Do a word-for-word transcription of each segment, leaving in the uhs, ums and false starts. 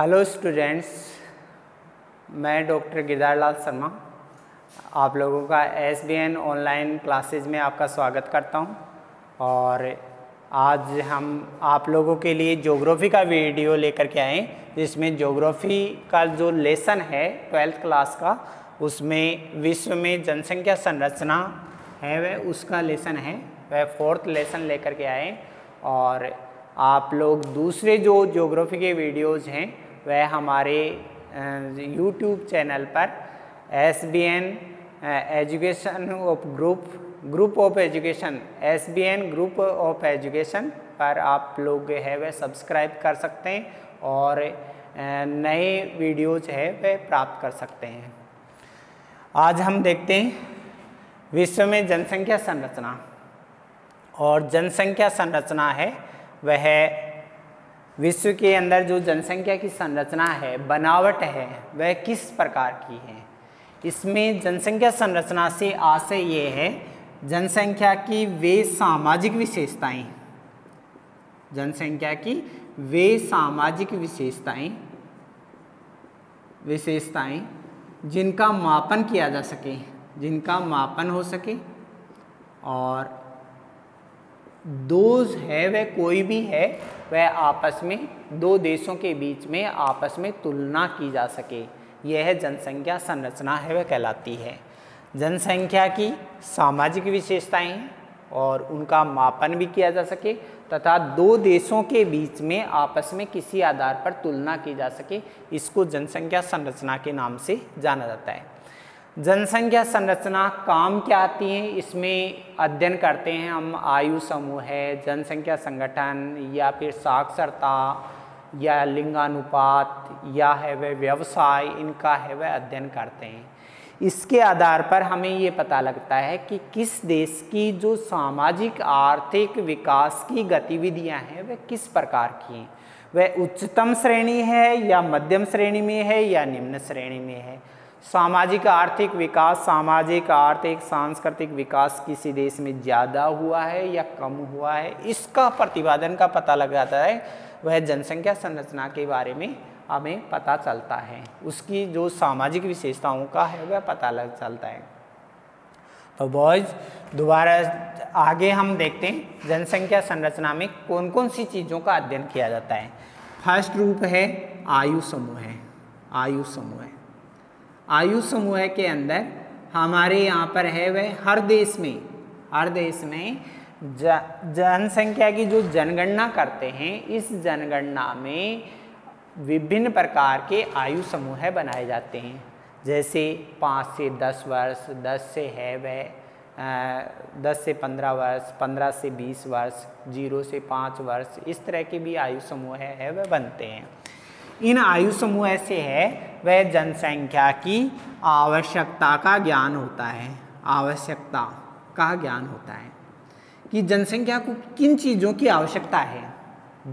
Hello students, मैं doctor Girdhar Lal Sharma आप लोगों का S B N online classes में आपका स्वागत करता हूं। और आज हम आप लोगों के लिए ज्योग्राफी का वीडियो लेकर के आए, जिसमें ज्योग्राफी का जो लेसन है ट्वेल्थ क्लास का, उसमें विश्व में जनसंख्या संरचना है वह उसका लेसन है, वह फोर्थ लेसन लेकर के आए। और आप लोग दूसरे जो ज्योग्राफी के वीडियोज़ हैं वह हमारे यूट्यूब चैनल पर S B N education of group group of education S B N group of education पर आप लोग है वह सब्सक्राइब कर सकते हैं और नए वीडियोज़ है वह प्राप्त कर सकते हैं। आज हम देखते हैं विश्व में जनसंख्या संरचना, और जनसंख्या संरचना है वह विश्व के अंदर जो जनसंख्या की संरचना है, बनावट है, वह किस प्रकार की है। इसमें जनसंख्या संरचना से आशय ये है जनसंख्या की वे सामाजिक विशेषताएं जनसंख्या की वे सामाजिक विशेषताएं विशेषताएं जिनका मापन किया जा सके, जिनका मापन हो सके। और दोज है वह कोई भी है वह आपस में, दो देशों के बीच में आपस में तुलना की जा सके, यह है जनसंख्या संरचना है वह कहलाती है। जनसंख्या की सामाजिक विशेषताएं और उनका मापन भी किया जा सके तथा दो देशों के बीच में आपस में किसी आधार पर तुलना की जा सके, इसको जनसंख्या संरचना के नाम से जाना जाता है। जनसंख्या संरचना काम क्या आती है, इसमें अध्ययन करते हैं हम। आयु समूह है, जनसंख्या संगठन, या फिर साक्षरता, या लिंगानुपात, या है वह व्यवसाय, इनका है वह अध्ययन करते हैं। इसके आधार पर हमें ये पता लगता है कि किस देश की जो सामाजिक आर्थिक विकास की गतिविधियां हैं वह किस प्रकार की हैं, वह उच्चतम श्रेणी है या मध्यम श्रेणी में है या निम्न श्रेणी में है। सामाजिक आर्थिक विकास, सामाजिक आर्थिक सांस्कृतिक विकास किसी देश में ज़्यादा हुआ है या कम हुआ है, इसका प्रतिपादन का पता लग जाता है, वह जनसंख्या संरचना के बारे में हमें पता चलता है। उसकी जो सामाजिक विशेषताओं का है वह पता लग चलता है। तो बॉयज दोबारा आगे हम देखते हैं जनसंख्या संरचना में कौन कौन सी चीज़ों का अध्ययन किया जाता है। फर्स्ट रूप है आयु समूह है आयु समूह है आयु समूह के अंदर हमारे यहाँ पर है वह हर देश में हर देश में जनसंख्या की जो जनगणना करते हैं, इस जनगणना में विभिन्न प्रकार के आयु समूह बनाए जाते हैं। जैसे पाँच से दस वर्ष, दस से है वह दस से पंद्रह वर्ष, पंद्रह से बीस वर्ष, जीरो से पाँच वर्ष, इस तरह के भी आयु समूह है वह बनते हैं। इन आयु समूह से है वह जनसंख्या की आवश्यकता का ज्ञान होता है आवश्यकता का ज्ञान होता है कि जनसंख्या को किन चीज़ों की आवश्यकता है।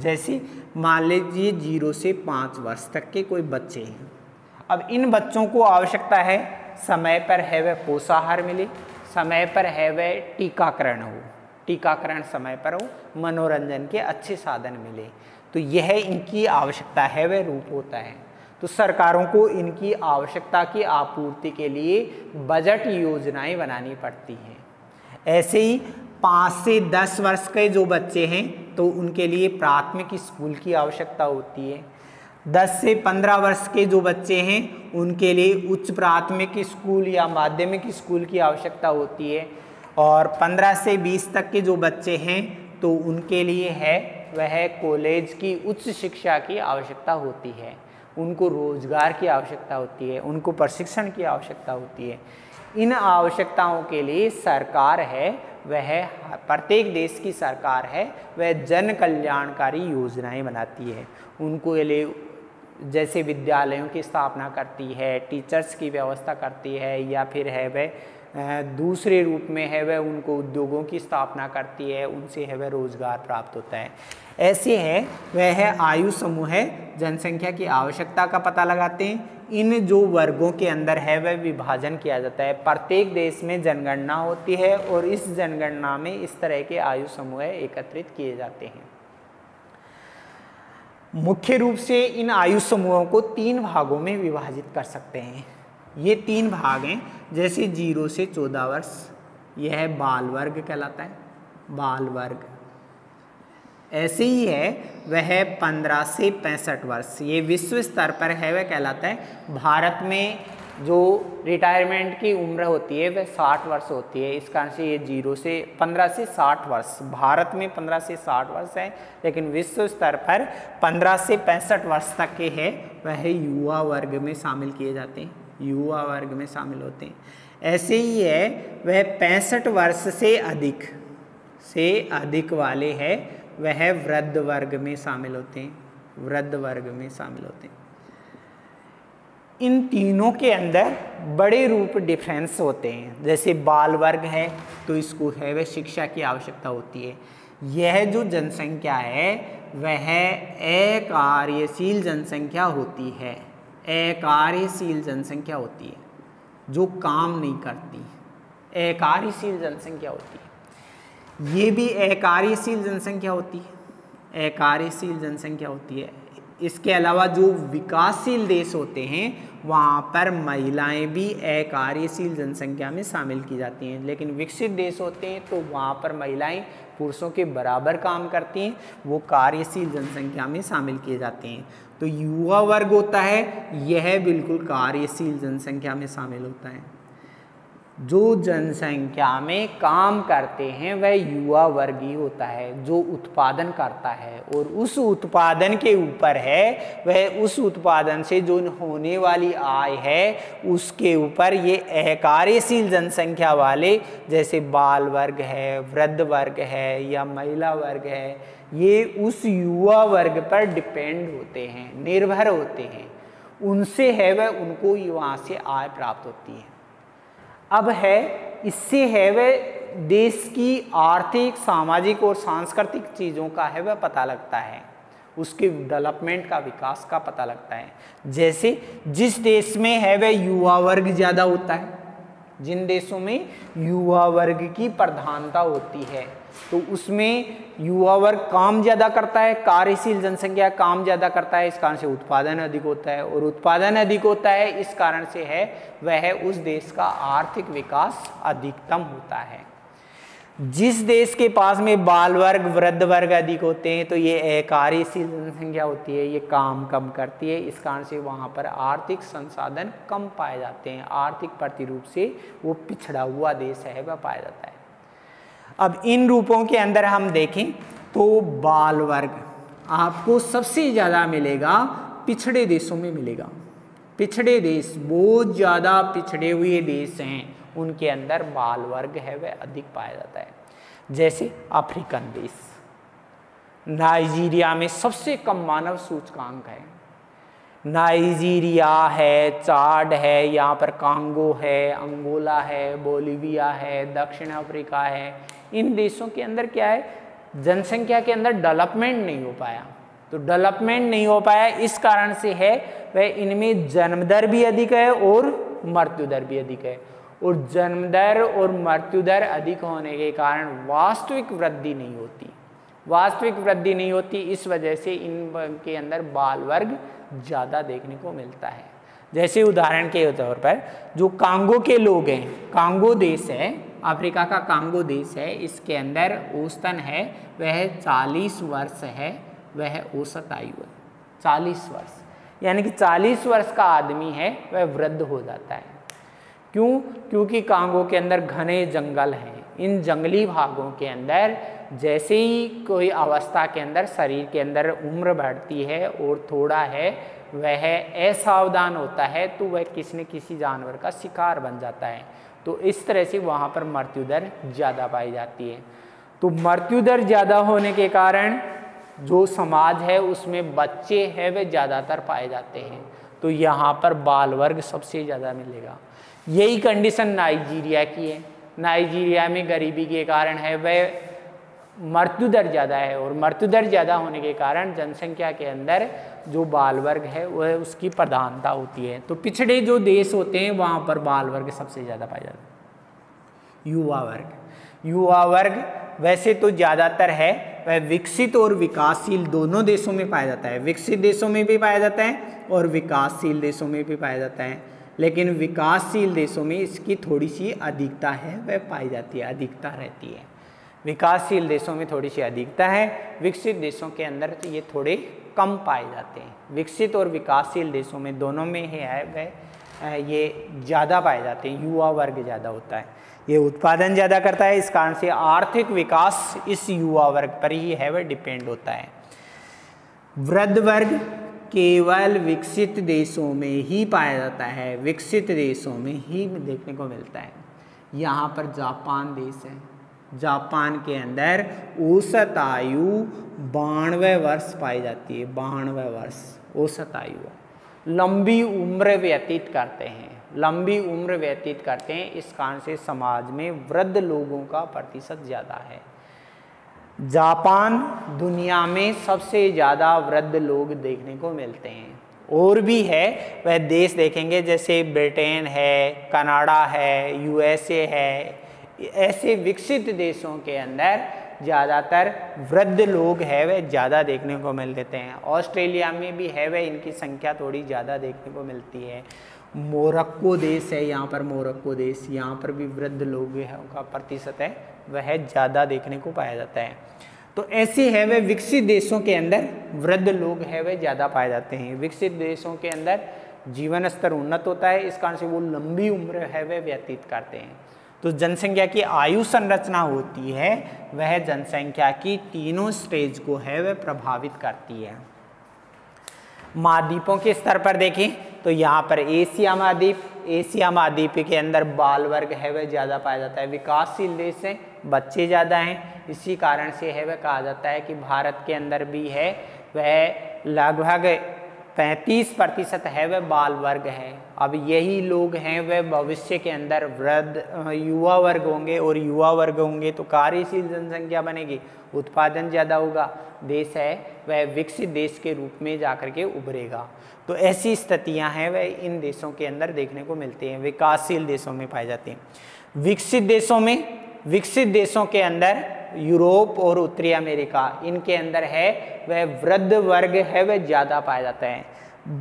जैसे मान लीजिए जीरो से पाँच वर्ष तक के कोई बच्चे हैं, अब इन बच्चों को आवश्यकता है समय पर है वह पोषाहार मिले, समय पर है वह टीकाकरण हो टीकाकरण समय पर हो, मनोरंजन के अच्छे साधन मिले, तो यह इनकी आवश्यकता है वह रूप होता है। तो सरकारों को इनकी आवश्यकता की आपूर्ति के लिए बजट योजनाएं बनानी पड़ती हैं। ऐसे ही पाँच से दस वर्ष के जो बच्चे हैं तो उनके लिए प्राथमिक स्कूल की आवश्यकता होती है। दस से पंद्रह वर्ष के जो बच्चे हैं उनके लिए उच्च प्राथमिक स्कूल या माध्यमिक स्कूल की आवश्यकता होती है। और पंद्रह से बीस तक के जो बच्चे हैं तो उनके लिए है वह कॉलेज की उच्च शिक्षा की आवश्यकता होती है, उनको रोजगार की आवश्यकता होती है, उनको प्रशिक्षण की आवश्यकता होती है। इन आवश्यकताओं के लिए सरकार है वह प्रत्येक देश की सरकार है वह जन कल्याणकारी योजनाएं बनाती है। उनको लिए जैसे विद्यालयों की स्थापना करती है, टीचर्स की व्यवस्था करती है, या फिर है वह दूसरे रूप में है वह उनको उद्योगों की स्थापना करती है, उनसे है वह रोजगार प्राप्त होता है। ऐसे है वह है आयु समूह है जनसंख्या की आवश्यकता का पता लगाते हैं। इन जो वर्गों के अंदर है वह विभाजन किया जाता है। प्रत्येक देश में जनगणना होती है और इस जनगणना में इस तरह के आयु समूह एकत्रित किए जाते हैं। मुख्य रूप से इन आयु समूहों को तीन भागों में विभाजित कर सकते हैं। ये तीन भाग हैं, जैसे जीरो से चौदह वर्ष यह है बाल वर्ग कहलाता है, बाल वर्ग। ऐसे ही है वह पंद्रह से पैंसठ वर्ष, ये विश्व स्तर पर है वह कहलाता है। भारत में जो रिटायरमेंट की उम्र होती है वह साठ वर्ष होती है, इस कारण से ये जीरो से पंद्रह से साठ वर्ष, भारत में पंद्रह से साठ वर्ष है, लेकिन विश्व स्तर पर पंद्रह से पैंसठ वर्ष तक के है वह युवा वर्ग में शामिल किए जाते हैं, युवा वर्ग में शामिल होते हैं। ऐसे ही है वह पैंसठ वर्ष से अधिक से अधिक वाले है वह वृद्ध वर्ग में शामिल होते हैं, वृद्ध वर्ग में शामिल होते हैं। इन तीनों के अंदर बड़े रूप डिफरेंस होते हैं। जैसे बाल वर्ग है तो इसको है वह शिक्षा की आवश्यकता होती है। यह जो जनसंख्या है वह अकार्यशील जनसंख्या होती है, अकार्यशील जनसंख्या होती है, जो काम नहीं करती, अकार्यशील जनसंख्या होती है। ये भी अकार्यशील जनसंख्या होती है, अकार्यशील जनसंख्या होती है। इसके अलावा जो विकासशील देश होते हैं वहाँ पर महिलाएं भी अकार्यशील जनसंख्या में शामिल की जाती हैं, लेकिन विकसित देश होते हैं तो वहाँ पर महिलाएं पुरुषों के बराबर काम करती हैं, वो कार्यशील जनसंख्या में शामिल किए जाते हैं। तो युवा वर्ग होता है यह बिल्कुल कार्यशील जनसंख्या में शामिल होता है। जो जनसंख्या में काम करते हैं वह युवा वर्ग ही होता है, जो उत्पादन करता है और उस उत्पादन के ऊपर है वह, उस उत्पादन से जो होने वाली आय है उसके ऊपर ये अकार्यशील जनसंख्या वाले, जैसे बाल वर्ग है, वृद्ध वर्ग है या महिला वर्ग है, ये उस युवा वर्ग पर डिपेंड होते हैं, निर्भर होते हैं, उनसे है वह, उनको वहाँ से आय प्राप्त होती है। अब है इससे है वह देश की आर्थिक, सामाजिक और सांस्कृतिक चीज़ों का है वह पता लगता है, उसके डेवलपमेंट का, विकास का पता लगता है। जैसे जिस देश में है वह युवा वर्ग ज़्यादा होता है, जिन देशों में युवा वर्ग की प्रधानता होती है तो उसमें युवा वर्ग काम ज़्यादा करता है, कार्यशील जनसंख्या काम ज़्यादा करता है, इस कारण से उत्पादन अधिक होता है और उत्पादन अधिक होता है इस कारण से है वह उस देश का आर्थिक विकास अधिकतम होता है। जिस देश के पास में बाल वर्ग, वृद्ध वर्ग अधिक होते हैं तो ये अकार्यशील जनसंख्या होती है, ये काम कम करती है, इस कारण से वहाँ पर आर्थिक संसाधन कम पाए जाते हैं, आर्थिक प्रतिरूप से वो पिछड़ा हुआ देश है वह पाया जाता है। अब इन रूपों के अंदर हम देखें तो बाल वर्ग आपको सबसे ज़्यादा मिलेगा पिछड़े देशों में मिलेगा, पिछड़े देश बहुत ज़्यादा पिछड़े हुए देश हैं उनके अंदर बाल वर्ग है वह अधिक पाया जाता है। जैसे अफ्रीकन देश, नाइजीरिया में सबसे कम मानव सूचकांक है, नाइजीरिया है, चाड है, यहाँ पर कांगो है, अंगोला है, बोलिविया है, दक्षिण अफ्रीका है, इन देशों के अंदर क्या है जनसंख्या के अंदर डेवलपमेंट नहीं हो पाया, तो डेवलपमेंट नहीं हो पाया इस कारण से है वह इनमें जन्म दर भी अधिक है और मृत्यु दर भी अधिक है, और जन्म दर और मृत्यु दर अधिक होने के कारण वास्तविक वृद्धि नहीं होती, वास्तविक वृद्धि नहीं होती, इस वजह से इन के अंदर बाल वर्ग ज़्यादा देखने को मिलता है। जैसे उदाहरण के तौर पर जो कांगो के लोग हैं, कांगो देश है, अफ्रीका का कांगो देश है, इसके अंदर औसतन है वह चालीस वर्ष है, वह औसत आयु है चालीस वर्ष, यानी कि चालीस वर्ष का आदमी है वह वृद्ध हो जाता है। क्यों? क्योंकि कांगो के अंदर घने जंगल हैं, इन जंगली भागों के अंदर जैसे ही कोई अवस्था के अंदर शरीर के अंदर उम्र बढ़ती है और थोड़ा है वह असावधान होता है तो वह किसी न किसी जानवर का शिकार बन जाता है, तो इस तरह से वहाँ पर मृत्यु दर ज़्यादा पाई जाती है। तो मृत्यु दर ज़्यादा होने के कारण जो समाज है उसमें बच्चे हैं वे ज़्यादातर पाए जाते हैं, तो यहाँ पर बाल वर्ग सबसे ज़्यादा मिलेगा। यही कंडीशन नाइजीरिया की है, नाइजीरिया में गरीबी के कारण है वह मृत्यु दर ज़्यादा है और मृत्यु दर ज़्यादा होने के कारण जनसंख्या के अंदर जो बाल वर्ग है वह उसकी प्रधानता होती है। तो पिछड़े जो देश होते हैं वहाँ पर बाल वर्ग सबसे ज़्यादा पाया जाता है। युवा वर्ग, युवा वर्ग वैसे तो ज़्यादातर है वह विकसित और विकासशील दोनों देशों में पाया जाता है। विकसित देशों में भी पाया जाता है और विकासशील देशों में भी पाया जाता है, लेकिन विकासशील देशों में इसकी थोड़ी सी अधिकता है, वह पाई जाती है, अधिकता रहती है। विकासशील देशों में थोड़ी सी अधिकता है, विकसित देशों के अंदर तो ये थोड़े कम पाए जाते हैं। विकसित और विकासशील देशों में दोनों में ही है वह ये ज़्यादा पाए जाते हैं। युवा वर्ग ज़्यादा होता है, ये उत्पादन ज़्यादा करता है, इस कारण से आर्थिक विकास इस युवा वर्ग पर ही है वह डिपेंड होता है। वृद्ध वर्ग केवल विकसित देशों में ही पाया जाता है, विकसित देशों में ही देखने को मिलता है। यहाँ पर जापान देश है, जापान के अंदर औसत आयु बानवे वर्ष पाई जाती है, बानवे वर्ष औसत आयु। लंबी उम्र व्यतीत करते हैं, लंबी उम्र व्यतीत करते हैं, इस कारण से समाज में वृद्ध लोगों का प्रतिशत ज़्यादा है। जापान दुनिया में सबसे ज़्यादा वृद्ध लोग देखने को मिलते हैं। और भी है वह देश देखेंगे, जैसे ब्रिटेन है, कनाडा है, यूएसए है, ऐसे विकसित देशों के अंदर ज़्यादातर वृद्ध लोग है वह ज़्यादा देखने को मिल देते हैं। ऑस्ट्रेलिया में भी है वह इनकी संख्या थोड़ी ज़्यादा देखने को मिलती है। मोरक्को देश है, यहाँ पर मोरक्को देश, यहाँ पर भी वृद्ध लोग है उनका प्रतिशत है वह ज़्यादा देखने को पाया जाता है। तो ऐसे है वह विकसित देशों के अंदर वृद्ध लोग है वह ज़्यादा पाए जाते हैं। विकसित देशों के अंदर जीवन स्तर उन्नत होता है, इस कारण से वो लंबी उम्र है वह व्यतीत करते हैं। तो जनसंख्या की आयु संरचना होती है वह जनसंख्या की तीनों स्टेज को है वह प्रभावित करती है। महाद्वीपों के स्तर पर देखें तो यहाँ पर एशिया महाद्वीप, एशिया महाद्वीप के अंदर बाल वर्ग है वह ज़्यादा पाया जाता है। विकासशील देश हैं, बच्चे ज़्यादा हैं, इसी कारण से है वह कहा जाता है कि भारत के अंदर भी है वह लगभग पैंतीस प्रतिशत है वह बाल वर्ग है। अब यही लोग हैं वह भविष्य के अंदर वृद्ध युवा वर्ग होंगे, और युवा वर्ग होंगे तो कार्यशील जनसंख्या बनेगी, उत्पादन ज़्यादा होगा, देश है वह विकसित देश के रूप में जाकर के उभरेगा। तो ऐसी स्थितियां हैं वह इन देशों के अंदर देखने को मिलती हैं, विकासशील देशों में पाए जाते हैं। विकसित देशों में, विकसित देशों के अंदर यूरोप और उत्तरी अमेरिका, इनके अंदर है वह वृद्ध वर्ग है वह ज़्यादा पाया जाता है,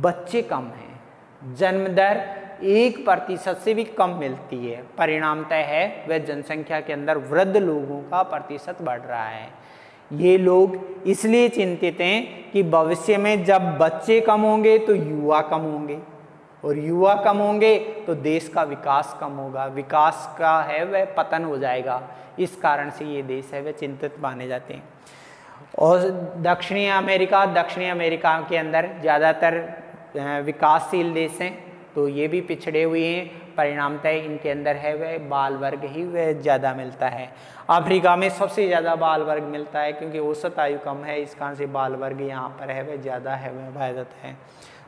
बच्चे कम हैं। जन्म दर एक प्रतिशत से भी कम मिलती है, परिणामतः है वह जनसंख्या के अंदर वृद्ध लोगों का प्रतिशत बढ़ रहा है। ये लोग इसलिए चिंतित हैं कि भविष्य में जब बच्चे कम होंगे तो युवा कम होंगे, और युवा कम होंगे तो देश का विकास कम होगा, विकास का है वह पतन हो जाएगा, इस कारण से ये देश है वह चिंतित माने जाते हैं। और दक्षिणी अमेरिका, दक्षिणी अमेरिका के अंदर ज़्यादातर विकासशील देश हैं तो ये भी पिछड़े हुए हैं, परिणामतः इनके अंदर है वह बाल वर्ग ही वह ज़्यादा मिलता है। अफ्रीका में सबसे ज़्यादा बाल वर्ग मिलता है, क्योंकि औसत आयु कम है, इस कारण से बाल वर्ग यहाँ पर है वह ज़्यादा है वह पाया जाता है।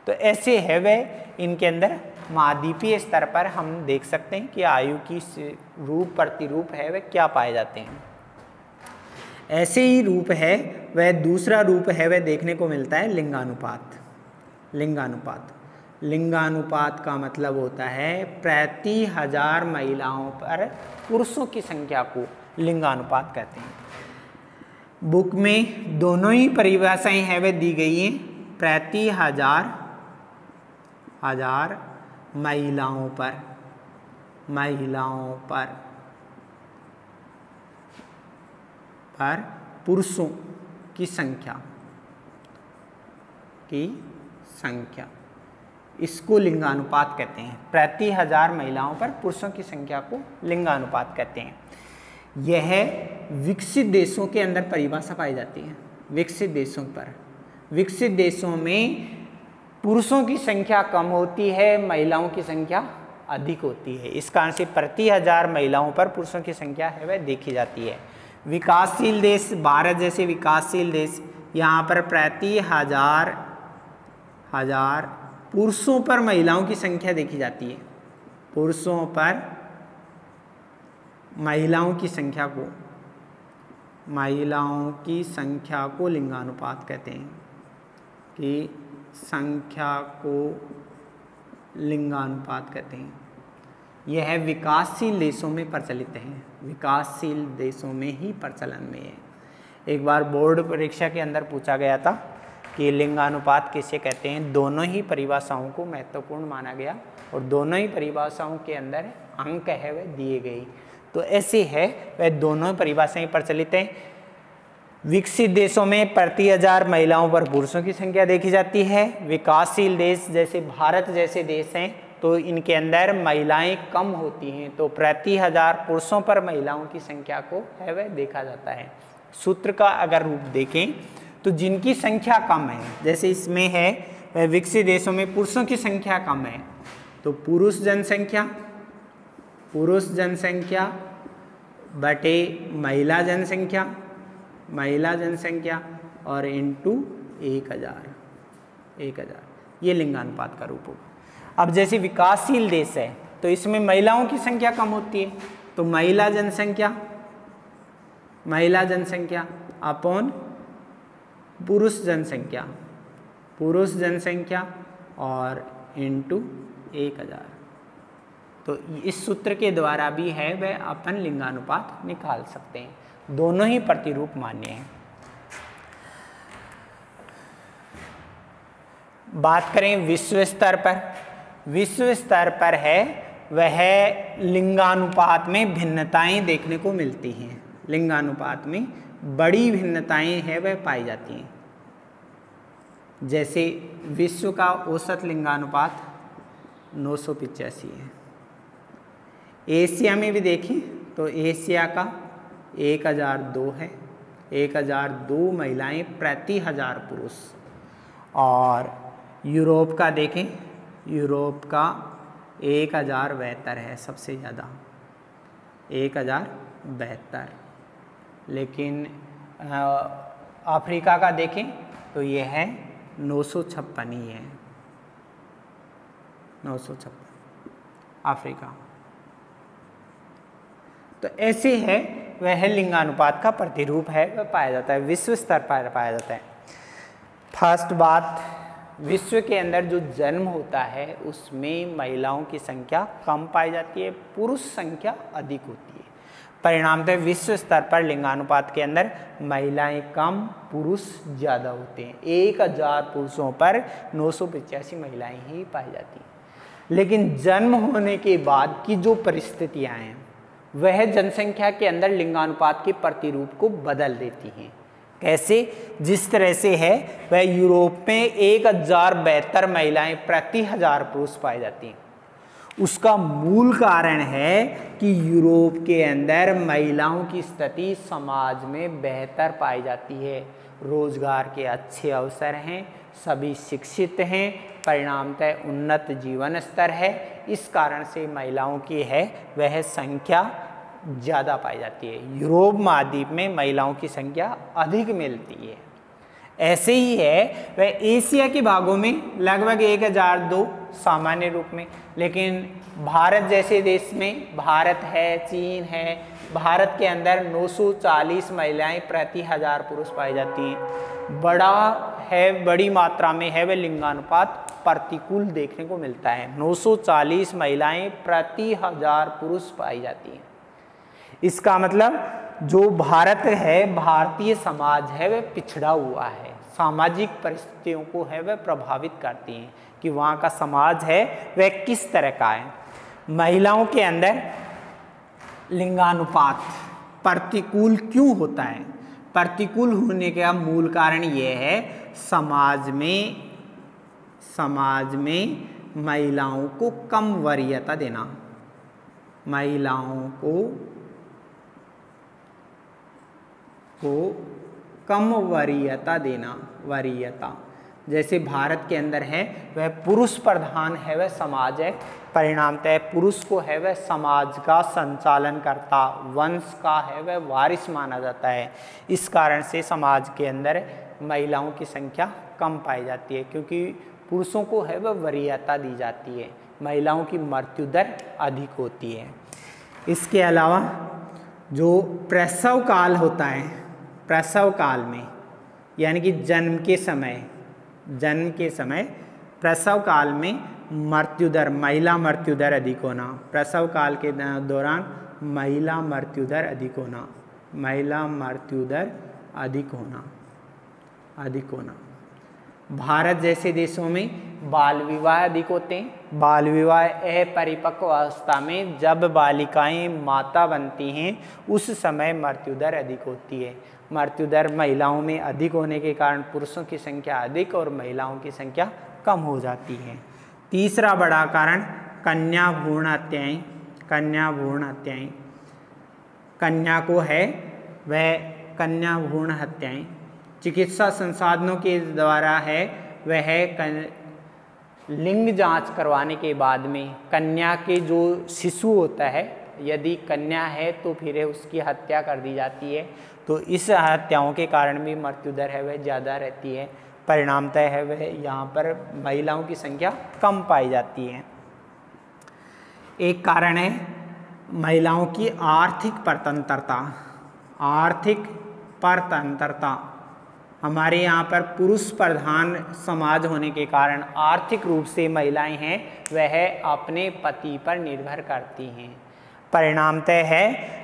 तो ऐसे है वह इनके अंदर महाद्वीपीय स्तर पर हम देख सकते हैं कि आयु की रूप प्रतिरूप है वह क्या पाए जाते हैं। ऐसे ही रूप है वह दूसरा रूप है वह देखने को मिलता है लिंगानुपात। लिंगानुपात लिंगानुपात का मतलब होता है प्रति हजार महिलाओं पर पुरुषों की संख्या को लिंगानुपात कहते हैं। बुक में दोनों ही परिभाषाएं है वह दी गई हैं, प्रति हजार हजार महिलाओं पर महिलाओं पर पर पुरुषों की संख्या की संख्या इसको लिंगानुपात कहते हैं। प्रति हजार महिलाओं पर पुरुषों की संख्या को लिंगानुपात कहते हैं। यह विकसित देशों के अंदर परिभाषा पाई जाती है। विकसित देशों पर, विकसित देशों में पुरुषों की संख्या कम होती है, महिलाओं की संख्या अधिक होती है, इस कारण से प्रति हजार महिलाओं पर पुरुषों की संख्या है वह देखी जाती है। विकासशील देश, भारत जैसे विकासशील देश, यहाँ पर प्रति हजार हजार पुरुषों पर महिलाओं की संख्या देखी जाती है। पुरुषों पर महिलाओं की संख्या को महिलाओं की संख्या को लिंगानुपात कहते हैं कि संख्या को लिंगानुपात कहते हैं। यह है विकासशील देशों में प्रचलित हैं, विकासशील देशों में ही प्रचलन में है। एक बार बोर्ड परीक्षा के अंदर पूछा गया था कि लिंगानुपात किसे कहते हैं। दोनों ही परिभाषाओं को महत्वपूर्ण माना गया और दोनों ही परिभाषाओं के अंदर अंक है वह दिए गए। तो ऐसे है वह दोनों परिभाषाएं प्रचलित हैं। विकसित देशों में प्रति हजार महिलाओं पर पुरुषों की संख्या देखी जाती है। विकासशील देश जैसे भारत जैसे देश हैं तो इनके अंदर महिलाएं कम होती हैं, तो प्रति हजार पुरुषों पर महिलाओं की संख्या को है वह देखा जाता है। सूत्र का अगर रूप देखें तो जिनकी संख्या कम है, जैसे इसमें है वह विकसित देशों में पुरुषों की संख्या कम है, तो पुरुष जनसंख्या पुरुष जनसंख्या बटे महिला जनसंख्या महिला जनसंख्या और इंटू एक हजार एक हजार ये लिंगानुपात का रूप होगा। अब जैसे विकासशील देश है तो इसमें महिलाओं की संख्या कम होती है, तो महिला जनसंख्या महिला जनसंख्या अपॉन पुरुष जनसंख्या पुरुष जनसंख्या और इंटू एक हजार। तो इस सूत्र के द्वारा भी है वह अपन लिंगानुपात निकाल सकते हैं। दोनों ही प्रतिरूप मान्य हैं। बात करें विश्व स्तर पर, विश्व स्तर पर है वह लिंगानुपात में भिन्नताएं देखने को मिलती हैं। लिंगानुपात में बड़ी भिन्नताएं है वह पाई जाती हैं। जैसे विश्व का औसत लिंगानुपात नौ सौ पिचासी है। एशिया में भी देखें तो एशिया का एक हजार दो है, एक हजार दो महिलाएँ प्रति हजार पुरुष। और यूरोप का देखें, यूरोप का एक हजार बहत्तर है सबसे ज़्यादा, एक हजार बहत्तर। लेकिन अफ्रीका का देखें तो ये है नौ सौ छप्पन ही है, नौ सौ छप्पन अफ्रीका। तो ऐसे है वह लिंगानुपात का प्रतिरूप है वह पाया जाता है, विश्व स्तर पर पाया जाता है। फर्स्ट बात, विश्व के अंदर जो जन्म होता है उसमें महिलाओं की संख्या कम पाई जाती है, पुरुष संख्या अधिक होती है। परिणामतः विश्व स्तर पर लिंगानुपात के अंदर महिलाएं कम पुरुष ज़्यादा होते हैं। एक हजार पुरुषों पर नौ सौ पिचासी महिलाएँ ही पाई जाती हैं। लेकिन जन्म होने के बाद की जो परिस्थितियाँ हैं वह जनसंख्या के अंदर लिंगानुपात के प्रतिरूप को बदल देती हैं। कैसे? जिस तरह से है वह यूरोप में एक हजार बहत्तर महिलाएँ प्रति हजार पुरुष पाई जाती हैं। उसका मूल कारण है कि यूरोप के अंदर महिलाओं की स्थिति समाज में बेहतर पाई जाती है, रोजगार के अच्छे अवसर हैं, सभी शिक्षित हैं, परिणामतः उन्नत जीवन स्तर है। इस कारण से महिलाओं की है वह संख्या ज़्यादा पाई जाती है। यूरोप महाद्वीप में महिलाओं की संख्या अधिक मिलती है। ऐसे ही है वह एशिया के भागों में लगभग एक हजार दो सामान्य रूप में, लेकिन भारत जैसे देश में, भारत है, चीन है, भारत के अंदर नौ सौ चालीस महिलाएं प्रति हजार पुरुष पाई जाती हैं। बड़ा है, बड़ी मात्रा में है वह लिंगानुपात प्रतिकूल देखने को मिलता है। नौ सौ चालीस महिलाएं प्रति हजार पुरुष पाई जाती हैं। इसका मतलब जो भारत है, भारतीय समाज है वह पिछड़ा हुआ है। सामाजिक परिस्थितियों को है वह प्रभावित करती हैं कि वहाँ का समाज है वह किस तरह का है। महिलाओं के अंदर लिंगानुपात प्रतिकूल क्यों होता है? प्रतिकूल होने का मूल कारण यह है समाज में समाज में महिलाओं को कम वरीयता देना, महिलाओं को को कम वरीयता देना। वरीयता जैसे भारत के अंदर है वह पुरुष प्रधान है वह समाज है, परिणामतः पुरुष को है वह समाज का संचालन करता, वंश का है वह वारिस माना जाता है। इस कारण से समाज के अंदर महिलाओं की संख्या कम पाई जाती है, क्योंकि पुरुषों को है वह वरीयता दी जाती है। महिलाओं की मृत्यु दर अधिक होती है। इसके अलावा जो प्रसव काल होता है, प्रसव काल में यानी कि जन्म के समय जन्म के समय प्रसव काल में मृत्यु दर, महिला मृत्यु दर अधिक होना, प्रसव काल के दौरान महिला मृत्यु दर अधिक होना, महिला मृत्यु दर अधिक होना अधिक होना भारत जैसे देशों में बाल विवाह अधिक होते हैं। बाल विवाह अपरिपक्व अवस्था में जब बालिकाएं माता बनती हैं उस समय मृत्यु दर अधिक होती है। मृत्यु दर महिलाओं में अधिक होने के कारण पुरुषों की संख्या अधिक और महिलाओं की संख्या कम हो जाती है। तीसरा बड़ा कारण कन्या भ्रूण हत्याएं, कन्या भ्रूण हत्याएं कन्या को है वह कन्या भ्रूण हत्याएं चिकित्सा संसाधनों के द्वारा है वह लिंग जांच करवाने के बाद में कन्या के जो शिशु होता है यदि कन्या है तो फिर उसकी हत्या कर दी जाती है। तो इस हत्याओं के कारण भी मृत्यु दर है वह ज़्यादा रहती है, परिणामतः है वह यहाँ पर महिलाओं की संख्या कम पाई जाती है। एक कारण है महिलाओं की आर्थिक परतंत्रता, आर्थिक परतंत्रता हमारे यहाँ पर पुरुष प्रधान समाज होने के कारण आर्थिक रूप से महिलाएं हैं वह अपने पति पर निर्भर करती हैं। परिणामतः है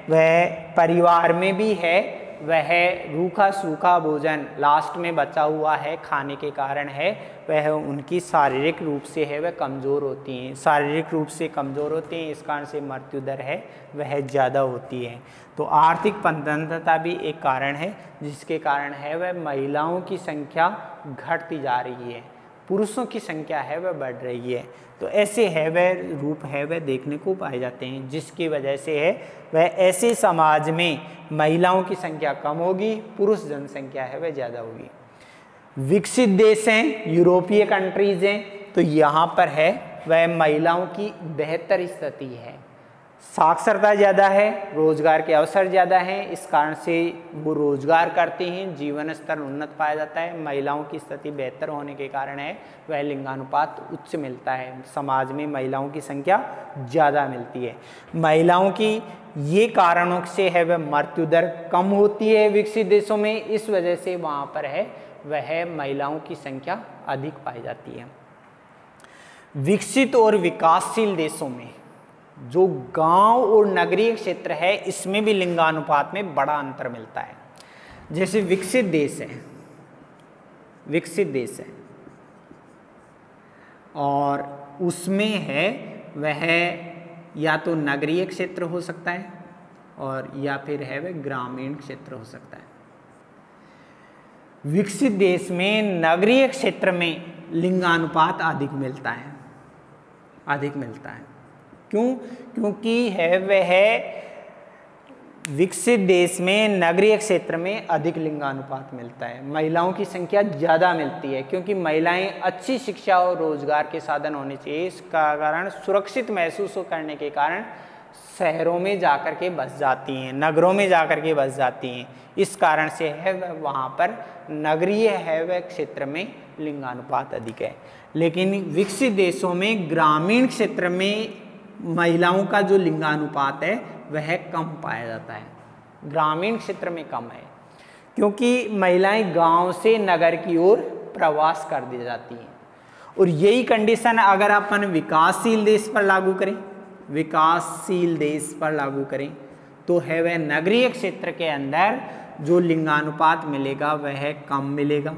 वह परिवार में भी है वह रूखा सूखा भोजन लास्ट में बचा हुआ है खाने के कारण है वह उनकी शारीरिक रूप से है वह कमज़ोर होती हैं, शारीरिक रूप से कमज़ोर होते हैं, इस कारण से मृत्यु दर है वह ज़्यादा होती है। तो आर्थिक परतंत्रता भी एक कारण है जिसके कारण है वह महिलाओं की संख्या घटती जा रही है, पुरुषों की संख्या है वह बढ़ रही है। तो ऐसे है वह रूप है वह देखने को पाए जाते हैं जिसकी वजह से है वह ऐसे समाज में महिलाओं की संख्या कम होगी, पुरुष जनसंख्या है वह ज़्यादा होगी। विकसित देश हैं, यूरोपीय कंट्रीज़ हैं, तो यहाँ पर है वह महिलाओं की बेहतर स्थिति है, साक्षरता ज़्यादा है, रोजगार के अवसर ज़्यादा हैं, इस कारण से वो रोजगार करते हैं, जीवन स्तर उन्नत पाया जाता है। महिलाओं की स्थिति बेहतर होने के कारण है वह लिंगानुपात उच्च मिलता है, समाज में महिलाओं की संख्या ज़्यादा मिलती है। महिलाओं की ये कारणों से है वह मृत्यु दर कम होती है विकसित देशों में, इस वजह से वहाँ पर है वह महिलाओं की संख्या अधिक पाई जाती है। विकसित और विकासशील देशों में जो गांव और नगरीय क्षेत्र है इसमें भी लिंगानुपात में बड़ा अंतर मिलता है। जैसे विकसित देश है विकसित देश है और उसमें है वह या तो नगरीय क्षेत्र हो सकता है और या फिर है वह ग्रामीण क्षेत्र हो सकता है। विकसित देश में नगरीय क्षेत्र में लिंगानुपात अधिक मिलता है अधिक मिलता है क्यों? क्योंकि है वह विकसित देश में नगरीय क्षेत्र में अधिक लिंगानुपात मिलता है, महिलाओं की संख्या ज़्यादा मिलती है क्योंकि महिलाएं अच्छी शिक्षा और रोजगार के साधन होने चाहिए, इसका कारण सुरक्षित महसूस करने के कारण शहरों में जाकर के बस जाती हैं, नगरों में जाकर के बस जाती हैं, इस कारण से है वह वहाँ पर नगरीय है वह क्षेत्र में लिंगानुपात अधिक है। लेकिन विकसित देशों में ग्रामीण क्षेत्र में महिलाओं का जो लिंगानुपात है वह कम पाया जाता है, ग्रामीण क्षेत्र में कम है क्योंकि महिलाएं गांव से नगर की ओर प्रवास कर दी जाती हैं। और यही कंडीशन अगर अपन विकासशील देश पर लागू करें विकासशील देश पर लागू करें तो है वह नगरीय क्षेत्र के अंदर जो लिंगानुपात मिलेगा वह कम मिलेगा।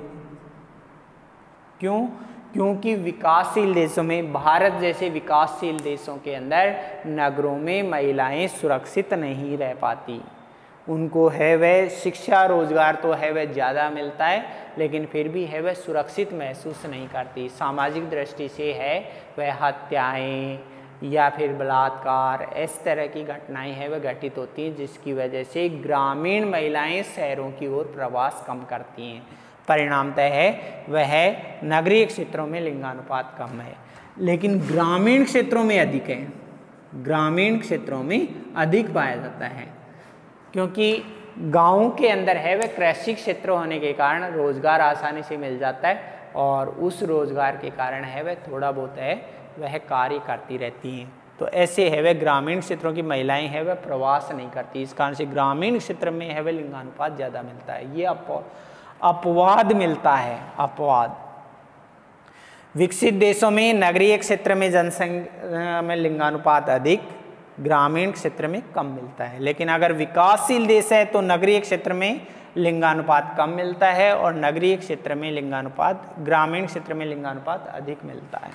क्यों? क्योंकि विकासशील देशों में, भारत जैसे विकासशील देशों के अंदर नगरों में महिलाएं सुरक्षित नहीं रह पाती, उनको है वह शिक्षा रोजगार तो है वह ज़्यादा मिलता है लेकिन फिर भी है वह सुरक्षित महसूस नहीं करती, सामाजिक दृष्टि से है वह हत्याएं या फिर बलात्कार इस तरह की घटनाएं है वह घटित होती हैं जिसकी वजह से ग्रामीण महिलाएं शहरों की ओर प्रवास कम करती हैं। परिणामतः है वह नगरीय क्षेत्रों में लिंगानुपात कम है लेकिन ग्रामीण क्षेत्रों में अधिक है, ग्रामीण क्षेत्रों में अधिक पाया जाता है क्योंकि गाँव के अंदर है वह कृषि क्षेत्र होने के कारण रोजगार आसानी से मिल जाता है और उस रोजगार के कारण है वह थोड़ा बहुत है वह कार्य करती रहती हैं। तो ऐसे है वह ग्रामीण क्षेत्रों की महिलाएं हैं वह प्रवास नहीं करती, इस कारण से ग्रामीण क्षेत्र में है वह लिंगानुपात ज़्यादा मिलता है। ये अपवाद मिलता है अपवाद विकसित देशों में नगरीय क्षेत्र में जनसंख्या में लिंगानुपात अधिक, ग्रामीण क्षेत्र में कम मिलता है। लेकिन अगर विकासशील देश है तो नगरीय क्षेत्र में लिंगानुपात कम मिलता है और नगरीय क्षेत्र में लिंगानुपात ग्रामीण क्षेत्र में लिंगानुपात अधिक मिलता है।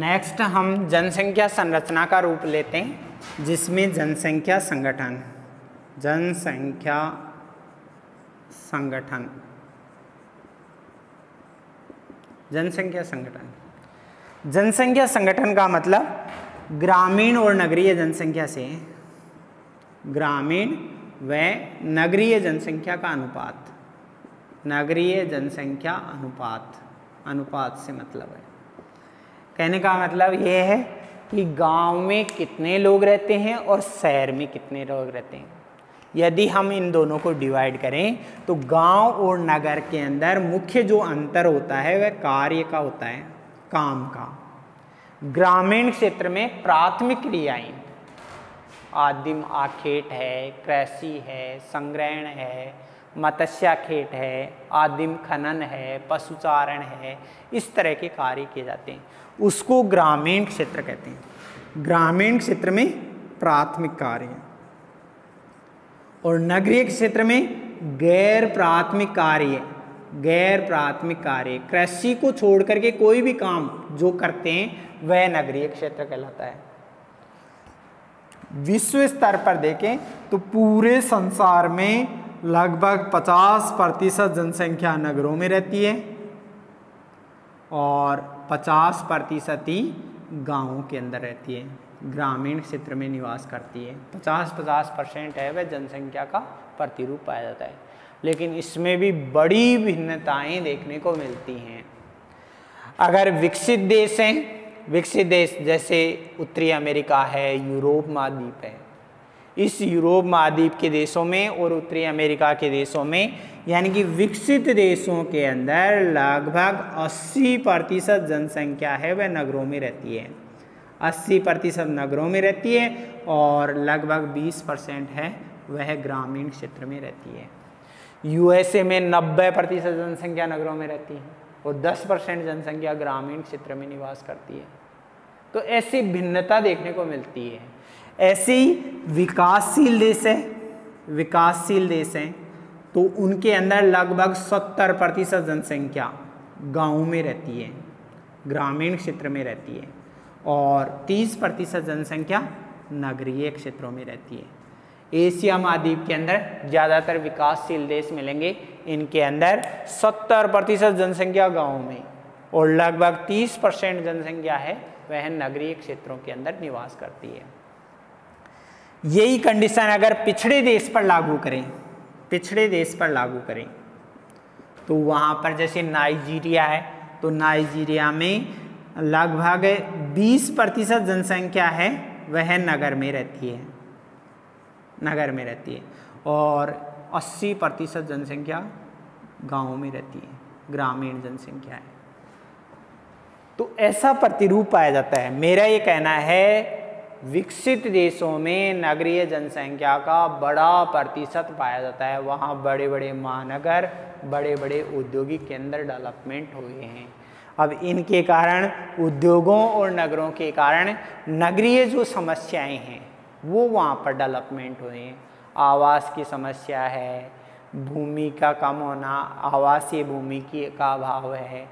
नेक्स्ट हम जनसंख्या संरचना का रूप लेते हैं, जिसमें जनसंख्या संगठन जनसंख्या संगठन जनसंख्या संगठन जनसंख्या संगठन का मतलब ग्रामीण और नगरीय जनसंख्या से ग्रामीण व नगरीय जनसंख्या का अनुपात, नगरीय जनसंख्या अनुपात अनुपात से मतलब है। कहने का मतलब यह है कि गांव में कितने लोग रहते हैं और शहर में कितने लोग रहते हैं। यदि हम इन दोनों को डिवाइड करें तो गांव और नगर के अंदर मुख्य जो अंतर होता है वह कार्य का होता है, काम का। ग्रामीण क्षेत्र में प्राथमिक क्रियाएं, आदिम आखेट है, कृषि है, संग्रहण है, मत्स्या खेत है, आदिम खनन है, पशुचारण है, इस तरह के कार्य किए जाते हैं, उसको ग्रामीण क्षेत्र कहते हैं। ग्रामीण क्षेत्र में प्राथमिक कार्य और नगरीय क्षेत्र में गैर प्राथमिक कार्य गैर प्राथमिक कार्य कृषि को छोड़ करके कोई भी काम जो करते हैं वह नगरीय क्षेत्र कहलाता है। विश्व स्तर पर देखें तो पूरे संसार में लगभग पचास प्रतिशत जनसंख्या नगरों में रहती है और पचास प्रतिशत ही गाँवों के अंदर रहती है, ग्रामीण क्षेत्र में निवास करती है। पचास पचास परसेंट है वह जनसंख्या का प्रतिरूप पाया जाता है। लेकिन इसमें भी बड़ी भिन्नताएं देखने को मिलती हैं। अगर विकसित देश हैं, विकसित देश जैसे उत्तरी अमेरिका है, यूरोप महाद्वीप है, इस यूरोप महाद्वीप के देशों में और उत्तरी अमेरिका के देशों में यानी कि विकसित देशों के अंदर लगभग अस्सी प्रतिशत जनसंख्या है वह नगरों में रहती है, अस्सी प्रतिशत नगरों में रहती है और लगभग बीस परसेंट है वह ग्रामीण क्षेत्र में रहती है। यूएसए में नब्बे प्रतिशत जनसंख्या नगरों में रहती है और दस परसेंट जनसंख्या ग्रामीण क्षेत्र में निवास करती है। तो ऐसी भिन्नता देखने को मिलती है। ऐसे ही विकासशील देश है विकासशील देश हैं तो उनके अंदर लगभग सत्तर प्रतिशत जनसंख्या गाँव में रहती है, ग्रामीण क्षेत्र में रहती है और तीस प्रतिशत जनसंख्या नगरीय क्षेत्रों में रहती है। एशिया महाद्वीप के अंदर ज़्यादातर विकासशील देश मिलेंगे, इनके अंदर सत्तर प्रतिशत जनसंख्या गाँव में और लगभग तीस परसेंट जनसंख्या है वह नगरीय क्षेत्रों के अंदर निवास करती है। यही कंडीशन अगर पिछड़े देश पर लागू करें पिछड़े देश पर लागू करें तो वहाँ पर जैसे नाइजीरिया है तो नाइजीरिया में लगभग बीस प्रतिशत जनसंख्या है वह नगर में रहती है नगर में रहती है और अस्सी प्रतिशत जनसंख्या गाँव में रहती है, ग्रामीण जनसंख्या है। तो ऐसा प्रतिरूप पाया जाता है। मेरा ये कहना है विकसित देशों में नगरीय जनसंख्या का बड़ा प्रतिशत पाया जाता है, वहाँ बड़े बड़े महानगर, बड़े बड़े औद्योगिक केंद्र डेवलपमेंट हुए हैं। अब इनके कारण उद्योगों और नगरों के कारण नगरीय जो समस्याएं हैं वो वहाँ पर डेवलपमेंट हुए हैं। आवास की समस्या है, भूमि का कम होना, आवासीय भूमि की का अभाव है,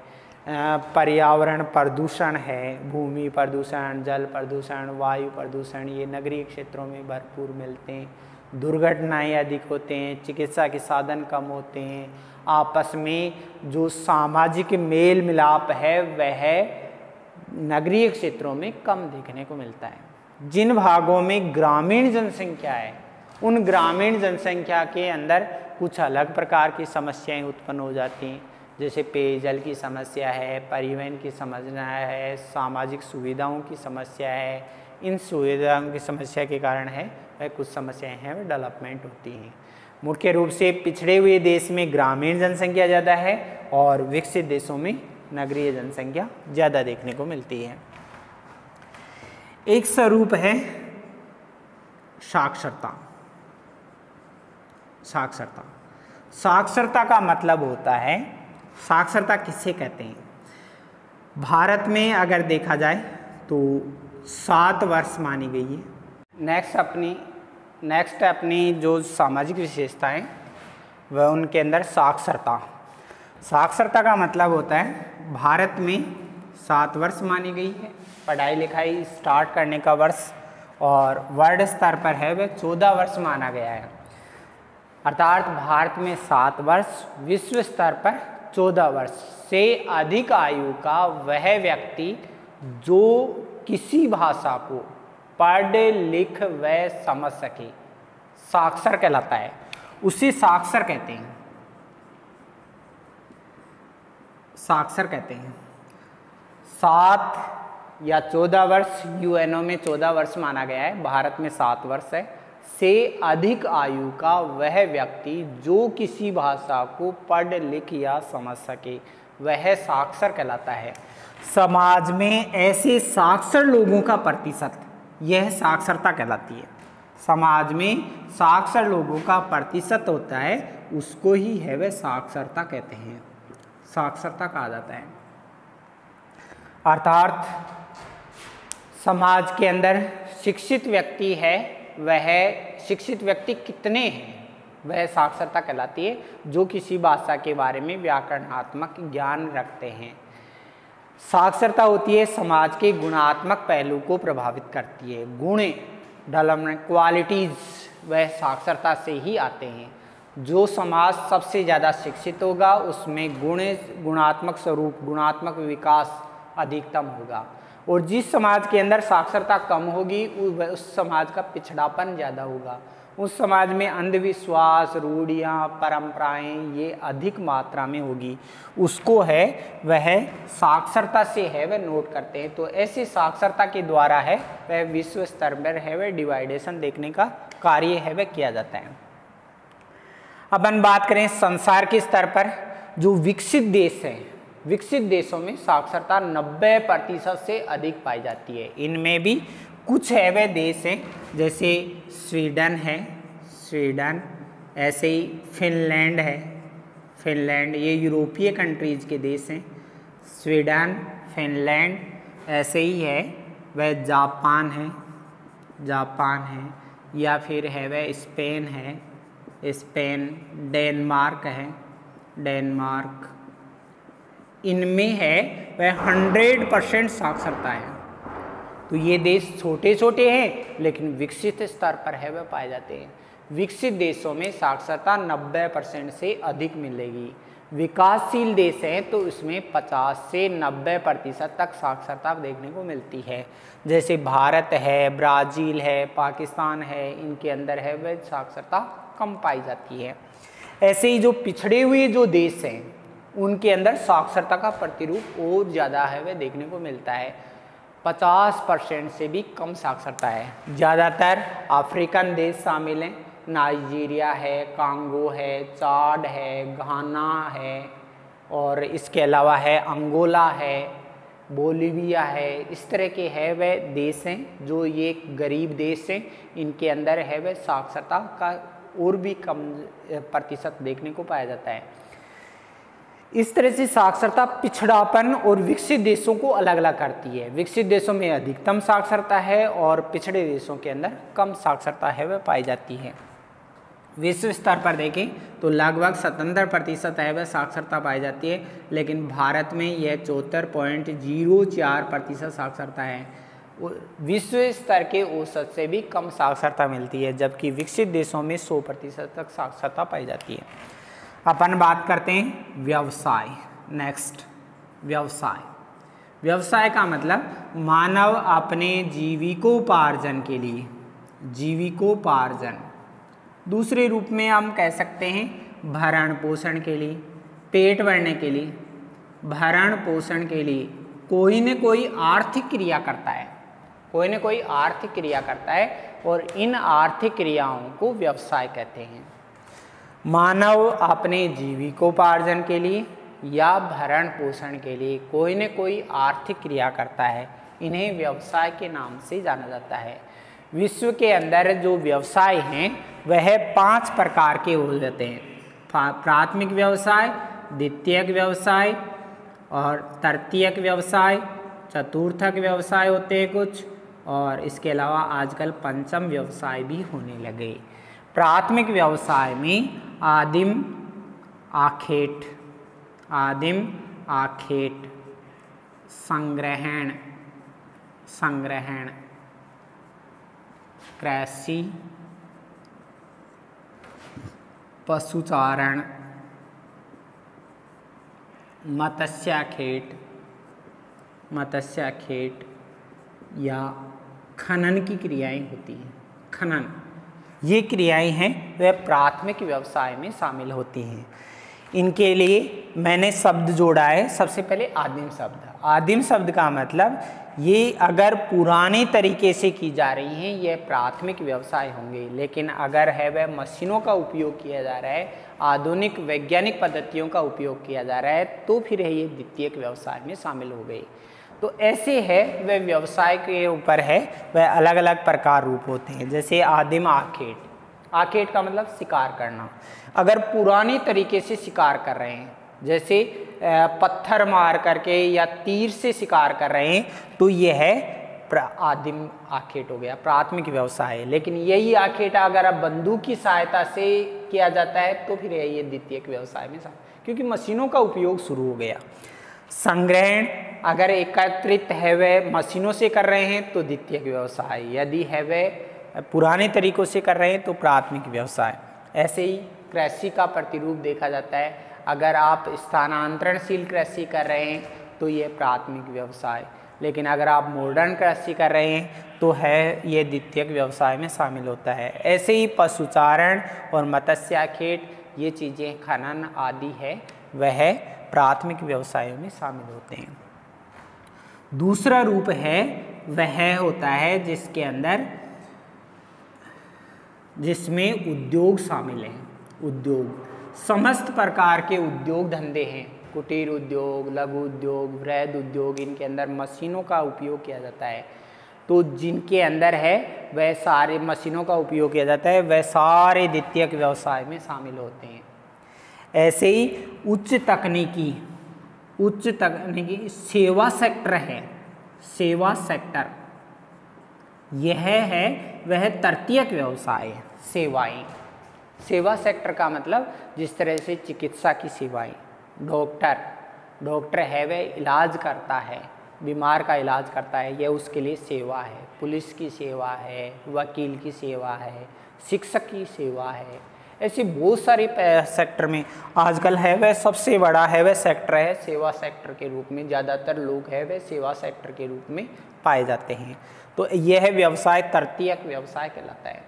पर्यावरण प्रदूषण है, भूमि प्रदूषण, जल प्रदूषण, वायु प्रदूषण, ये नगरीय क्षेत्रों में भरपूर मिलते हैं। दुर्घटनाएं अधिक होते हैं, चिकित्सा के साधन कम होते हैं, आपस में जो सामाजिक मेल मिलाप है वह नगरीय क्षेत्रों में कम देखने को मिलता है। जिन भागों में ग्रामीण जनसंख्या है उन ग्रामीण जनसंख्या के अंदर कुछ अलग प्रकार की समस्याएँ उत्पन्न हो जाती हैं, जैसे पेयजल की समस्या है, परिवहन की समस्या है, सामाजिक सुविधाओं की समस्या है। इन सुविधाओं की समस्या के कारण है वह कुछ समस्याएं हैं वह डेवलपमेंट होती हैं। मुख्य रूप से पिछड़े हुए देश में ग्रामीण जनसंख्या ज़्यादा है और विकसित देशों में नगरीय जनसंख्या ज़्यादा देखने को मिलती है। एक स्वरूप है साक्षरता। साक्षरता साक्षरता का मतलब होता है, साक्षरता किससे कहते हैं? भारत में अगर देखा जाए तो सात वर्ष मानी गई है। नेक्स्ट अपनी नेक्स्ट अपनी जो सामाजिक विशेषताएं वह उनके अंदर साक्षरता। साक्षरता का मतलब होता है भारत में सात वर्ष मानी गई है, पढ़ाई लिखाई स्टार्ट करने का वर्ष, और वर्ल्ड स्तर पर है वह चौदह वर्ष माना गया है। अर्थात भारत में सात वर्ष, विश्व स्तर पर चौदह वर्ष से अधिक आयु का वह व्यक्ति जो किसी भाषा को पढ़ लिख व समझ सके साक्षर कहलाता है, उसे साक्षर कहते हैं। साक्षर कहते हैं। सात या चौदह वर्ष, यूएनओ में चौदह वर्ष माना गया है, भारत में सात वर्ष है, से अधिक आयु का वह व्यक्ति जो किसी भाषा को पढ़ लिख या समझ सके वह साक्षर कहलाता है। समाज में ऐसे साक्षर लोगों का प्रतिशत, यह साक्षरता कहलाती है। समाज में साक्षर लोगों का प्रतिशत होता है उसको ही है वह साक्षरता कहते हैं, साक्षरता कहा जाता है। अर्थात समाज के अंदर शिक्षित व्यक्ति है, वह शिक्षित व्यक्ति कितने हैं वह साक्षरता कहलाती है, जो किसी भाषा के बारे में व्याकरणात्मक ज्ञान रखते हैं। साक्षरता होती है समाज के गुणात्मक पहलू को प्रभावित करती है। गुणे, डेवलपमेंट, क्वालिटीज़ वह साक्षरता से ही आते हैं। जो समाज सबसे ज़्यादा शिक्षित होगा उसमें गुण गुणात्मक स्वरूप, गुणात्मक विकास अधिकतम होगा, और जिस समाज के अंदर साक्षरता कम होगी उस समाज का पिछड़ापन ज़्यादा होगा। उस समाज में अंधविश्वास, रूढ़ियाँ, परंपराएं ये अधिक मात्रा में होगी, उसको है वह साक्षरता से है वह नोट करते हैं। तो ऐसे साक्षरता के द्वारा है वह विश्व स्तर पर है वह डिवाइडेशन देखने का कार्य है वह किया जाता है। अब हम बात करें संसार के स्तर पर, जो विकसित देश हैं, विकसित देशों में साक्षरता नब्बे प्रतिशत से अधिक पाई जाती है। इनमें भी कुछ है वह देश हैं, जैसे स्वीडन है, स्वीडन, ऐसे ही फिनलैंड है, फिनलैंड, ये यूरोपीय कंट्रीज़ के देश हैं। स्वीडन, फिनलैंड, ऐसे ही है वह जापान है, जापान है, या फिर है वह स्पेन है, स्पेन, डेनमार्क है, डेनमार्क। इनमें है वह हंड्रेड परसेंट साक्षरता है। तो ये देश छोटे छोटे हैं लेकिन विकसित स्तर पर है वह पाए जाते हैं। विकसित देशों में साक्षरता नब्बे परसेंट से अधिक मिलेगी। विकासशील देश हैं तो इसमें पचास से नब्बे प्रतिशत तक साक्षरता देखने को मिलती है। जैसे भारत है, ब्राज़ील है, पाकिस्तान है, इनके अंदर है वह साक्षरता कम पाई जाती है। ऐसे ही जो पिछड़े हुए जो देश हैं उनके अंदर साक्षरता का प्रतिरूप और ज़्यादा है वह देखने को मिलता है, पचास परसेंट से भी कम साक्षरता है। ज़्यादातर अफ्रीकन देश शामिल हैं, नाइजीरिया है, कांगो है, चाड है, घाना है, और इसके अलावा है अंगोला है, बोलिविया है, इस तरह के है वह देश हैं जो ये गरीब देश हैं, इनके अंदर है वह साक्षरता का और भी कम प्रतिशत देखने को पाया जाता है। इस तरह से साक्षरता पिछड़ापन और विकसित देशों को अलग अलग करती है। विकसित देशों में अधिकतम साक्षरता है और पिछड़े देशों के अंदर कम साक्षरता है वह पाई जाती है। विश्व स्तर पर देखें तो लगभग सतहत्तर प्रतिशत है वह साक्षरता पाई जाती है, लेकिन भारत में यह चौहत्तर पॉइंट जीरो चार प्रतिशत साक्षरता है। विश्व स्तर के औसत से भी कम साक्षरता मिलती है, जबकि विकसित देशों में सौ प्रतिशत तक साक्षरता पाई जाती है। अपन बात करते हैं व्यवसाय। नेक्स्ट, व्यवसाय। व्यवसाय का मतलब मानव अपने जीविकोपार्जन के लिए, जीविकोपार्जन, दूसरे रूप में हम कह सकते हैं भरण पोषण के लिए, पेट भरने के लिए, भरण पोषण के लिए कोई न कोई आर्थिक क्रिया करता है, कोई न कोई आर्थिक क्रिया करता है, और इन आर्थिक क्रियाओं को व्यवसाय कहते हैं। मानव अपने जीविकोपार्जन के लिए या भरण पोषण के लिए कोई न कोई आर्थिक क्रिया करता है, इन्हें व्यवसाय के नाम से जाना जाता है। विश्व के अंदर जो व्यवसाय हैं वह पांच प्रकार के हो जाते हैं। प्राथमिक व्यवसाय, द्वितीयक व्यवसाय और तृतीयक व्यवसाय, चतुर्थक व्यवसाय होते हैं कुछ, और इसके अलावा आजकल पंचम व्यवसाय भी होने लगे। प्राथमिक व्यवसाय में आदिम आखेट, आदिम आखेट, संग्रहण, संग्रहण, कृषि, पशुचारण, मत्स्याखेट, मत्स्याखेट या खनन की क्रियाएं होती हैं। खनन, ये क्रियाएं हैं वे प्राथमिक व्यवसाय में शामिल होती हैं। इनके लिए मैंने शब्द जोड़ा है। सबसे पहले आदिम शब्द। आदिम शब्द का मतलब ये अगर पुराने तरीके से की जा रही हैं यह प्राथमिक व्यवसाय होंगे, लेकिन अगर है वह मशीनों का उपयोग किया जा रहा है, आधुनिक वैज्ञानिक पद्धतियों का उपयोग किया जा रहा है, तो फिर है ये द्वितीयक व्यवसाय में शामिल हो गए। तो ऐसे है वह व्यवसाय के ऊपर है वह अलग अलग प्रकार रूप होते हैं। जैसे आदिम आखेट, आखेट का मतलब शिकार करना। अगर पुराने तरीके से शिकार कर रहे हैं, जैसे पत्थर मार करके या तीर से शिकार कर रहे हैं, तो यह है आदिम आखेट हो गया, प्राथमिक व्यवसाय। लेकिन यही आखेट अगर अब बंदूक की सहायता से किया जाता है तो फिर यह द्वितीयक व्यवसाय में, क्योंकि मशीनों का उपयोग शुरू हो गया। संग्रहण, अगर एकत्रित है वह मशीनों से कर रहे हैं तो द्वितीयक व्यवसाय, यदि है वह पुराने तरीकों से कर रहे हैं तो प्राथमिक व्यवसाय। ऐसे ही कृषि का प्रतिरूप देखा जाता है, अगर आप स्थानांतरणशील कृषि कर रहे हैं तो ये प्राथमिक व्यवसाय, लेकिन अगर आप मॉडर्न कृषि कर रहे हैं तो है ये द्वितीयक व्यवसाय में शामिल होता है। ऐसे ही पशुचारण और मत्स्याखेट, ये चीज़ें खनन आदि है वह प्राथमिक व्यवसायों में शामिल होते हैं। दूसरा रूप है वह होता है जिसके अंदर जिसमें उद्योग शामिल हैं। उद्योग, समस्त प्रकार के उद्योग धंधे हैं, कुटीर उद्योग, लघु उद्योग, वृहद उद्योग, इनके अंदर मशीनों का उपयोग किया जाता है। तो जिनके अंदर है वह सारे मशीनों का उपयोग किया जाता है वह सारे द्वितीयक व्यवसाय में शामिल होते हैं। ऐसे ही उच्च तकनीकी, उच्च तकनीकी सेवा सेक्टर है, सेवा सेक्टर यह है वह तृतीयक व्यवसाय है। सेवाएं, सेवा सेक्टर का मतलब जिस तरह से चिकित्सा की सेवाएं, डॉक्टर, डॉक्टर है वह इलाज करता है, बीमार का इलाज करता है, यह उसके लिए सेवा है। पुलिस की सेवा है, वकील की सेवा है, शिक्षक की सेवा है, ऐसे बहुत सारे सेक्टर में आजकल है वह सबसे बड़ा है वह सेक्टर है सेवा सेक्टर के रूप में। ज़्यादातर लोग है वह सेवा सेक्टर के रूप में पाए जाते हैं। तो यह व्यवसाय तृतीयक व्यवसाय कहलाता है।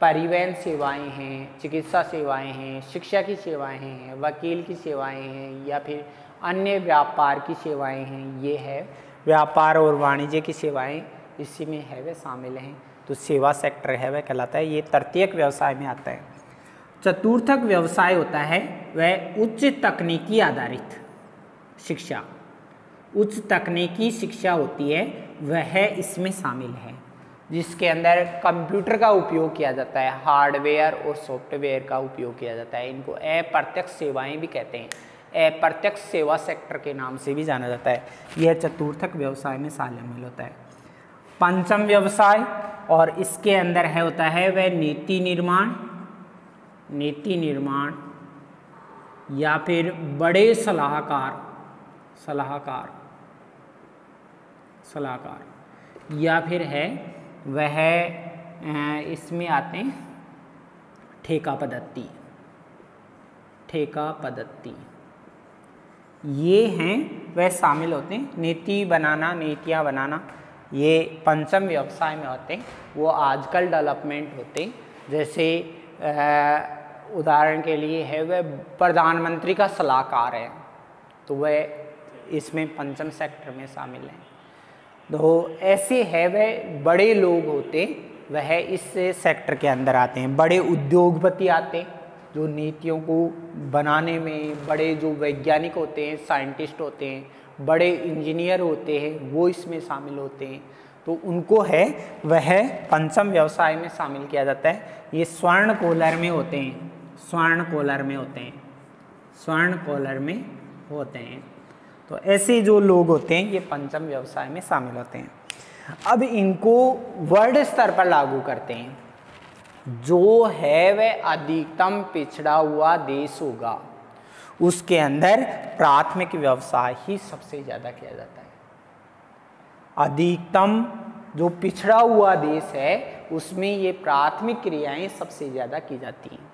परिवहन सेवाएं हैं, चिकित्सा सेवाएं हैं, शिक्षा की सेवाएं हैं, वकील की सेवाएं हैं, या फिर अन्य व्यापार की सेवाएं हैं, ये है व्यापार और वाणिज्य की सेवाएं, इसी में है वे शामिल हैं। तो सेवा सेक्टर है वह कहलाता है, ये तृतीयक व्यवसाय में आता है। चतुर्थक व्यवसाय होता है वह उच्च तकनीकी आधारित शिक्षा, उच्च तकनीकी शिक्षा होती है वह इसमें शामिल है, जिसके अंदर कंप्यूटर का उपयोग किया जाता है, हार्डवेयर और सॉफ्टवेयर का उपयोग किया जाता है। इनको अप्रत्यक्ष सेवाएं भी कहते हैं, अप्रत्यक्ष सेवा सेक्टर के नाम से भी जाना जाता है। यह चतुर्थक व्यवसाय में शामिल होता है। पंचम व्यवसाय, और इसके अंदर है होता है वह नीति निर्माण, नीति निर्माण या फिर बड़े सलाहकार, सलाहकार सलाहकार या फिर है वह इसमें आते हैं ठेका पद्धति, ठेका पद्धति, ये हैं वह शामिल होते हैं। नीति बनाना, नीतियाँ बनाना, ये पंचम व्यवसाय में होते हैं। वो आजकल डेवलपमेंट होते हैं, जैसे उदाहरण के लिए है वह प्रधानमंत्री का सलाहकार है, तो वह इसमें पंचम सेक्टर में शामिल हैं। तो ऐसे है वह बड़े लोग होते वह इस सेक्टर के अंदर आते हैं। बड़े उद्योगपति आते हैं जो नीतियों को बनाने में, बड़े जो वैज्ञानिक होते हैं, साइंटिस्ट होते हैं, बड़े इंजीनियर होते हैं, वो इसमें शामिल होते हैं। तो उनको है वह पंचम व्यवसाय में शामिल किया जाता है। ये स्वर्ण कोलर में होते हैं, स्वर्ण कोलर में होते हैं, स्वर्ण कोलर में होते हैं। तो ऐसे जो लोग होते हैं ये पंचम व्यवसाय में शामिल होते हैं। अब इनको वर्ड स्तर पर लागू करते हैं। जो है वह अधिकतम पिछड़ा हुआ देश होगा, उसके अंदर प्राथमिक व्यवसाय ही सबसे ज़्यादा किया जाता है। अधिकतम जो पिछड़ा हुआ देश है उसमें ये प्राथमिक क्रियाएं सबसे ज़्यादा की जाती हैं।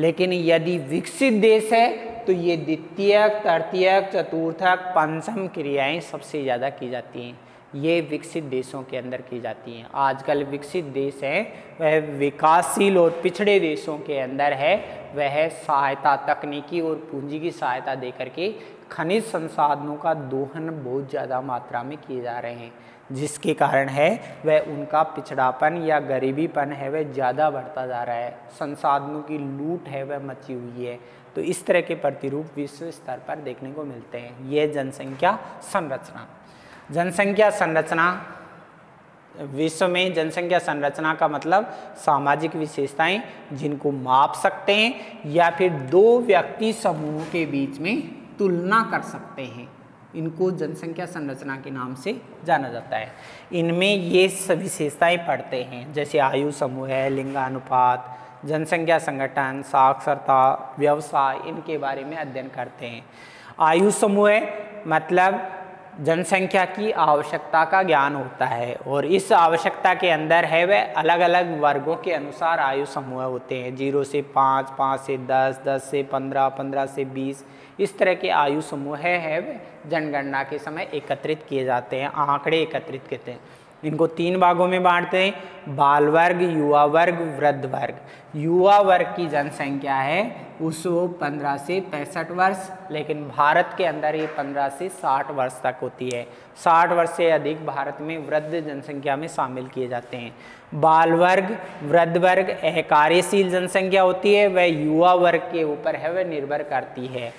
लेकिन यदि विकसित देश है तो ये द्वितीयक, तृतीयक, चतुर्थक, पंचम क्रियाएं सबसे ज़्यादा की जाती हैं। ये विकसित देशों के अंदर की जाती हैं। आजकल विकसित देश हैं वह विकासशील और पिछड़े देशों के अंदर है वह सहायता, तकनीकी और पूंजी की सहायता देकर के खनिज संसाधनों का दोहन बहुत ज़्यादा मात्रा में किए जा रहे हैं, जिसके कारण है वह उनका पिछड़ापन या गरीबीपन है वह ज़्यादा बढ़ता जा रहा है। संसाधनों की लूट है वह मची हुई है। तो इस तरह के प्रतिरूप विश्व स्तर पर देखने को मिलते हैं। यह जनसंख्या संरचना, जनसंख्या संरचना विश्व में जनसंख्या संरचना का मतलब सामाजिक विशेषताएं जिनको माप सकते हैं या फिर दो व्यक्ति समूहों के बीच में तुलना कर सकते हैं, इनको जनसंख्या संरचना के नाम से जाना जाता है। इनमें ये सभी विशेषताएं पढ़ते हैं जैसे आयु समूह है, लिंगानुपात, जनसंख्या संगठन, साक्षरता, व्यवसाय, इनके बारे में अध्ययन करते हैं। आयु समूह मतलब जनसंख्या की आवश्यकता का ज्ञान होता है और इस आवश्यकता के अंदर है वह अलग अलग वर्गों के अनुसार आयु समूह होते हैं। जीरो से पाँच, पाँच से दस, दस से पंद्रह, पंद्रह से बीस, इस तरह के आयु समूह है, है वह जनगणना के समय एकत्रित किए जाते हैं, आंकड़े एकत्रित करते हैं। इनको तीन भागों में बांटते हैं, बाल वर्ग, युवा वर्ग, वृद्ध वर्ग। युवा वर्ग की जनसंख्या है उसको पंद्रह से पैंसठ वर्ष, लेकिन भारत के अंदर ये पंद्रह से साठ वर्ष तक होती है। साठ वर्ष से अधिक भारत में वृद्ध जनसंख्या में शामिल किए जाते हैं। बाल वर्ग, वृद्ध वर्ग यह कार्यशील जनसंख्या होती है, वह युवा वर्ग के ऊपर है वह निर्भर करती है।